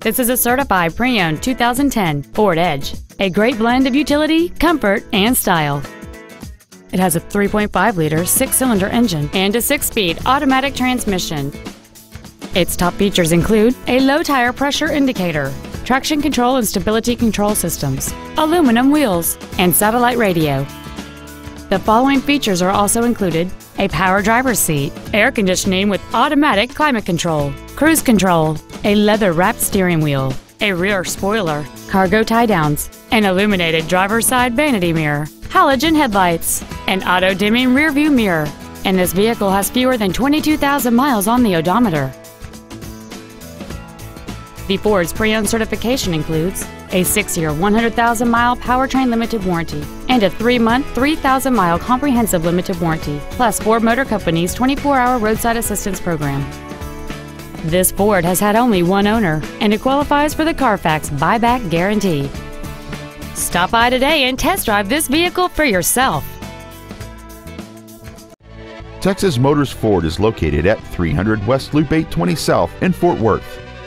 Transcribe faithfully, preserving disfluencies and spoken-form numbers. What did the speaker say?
This is a certified pre-owned two thousand ten Ford Edge, a great blend of utility, comfort, and style. It has a three point five liter six-cylinder engine and a six-speed automatic transmission. Its top features include a low tire pressure indicator, traction control and stability control systems, aluminum wheels, and satellite radio. The following features are also included: a power driver's seat, air conditioning with automatic climate control, cruise control, a leather-wrapped steering wheel, a rear spoiler, cargo tie-downs, an illuminated driver's side vanity mirror, halogen headlights, an auto-dimming rearview mirror, and this vehicle has fewer than twenty-two thousand miles on the odometer. The Ford's pre-owned certification includes a six-year one hundred thousand mile powertrain limited warranty and a three-month three thousand mile comprehensive limited warranty, plus Ford Motor Company's twenty-four hour roadside assistance program. This Ford has had only one owner, and it qualifies for the Carfax buyback guarantee. Stop by today and test drive this vehicle for yourself. Texas Motors Ford is located at three hundred West Loop eight twenty South in Fort Worth.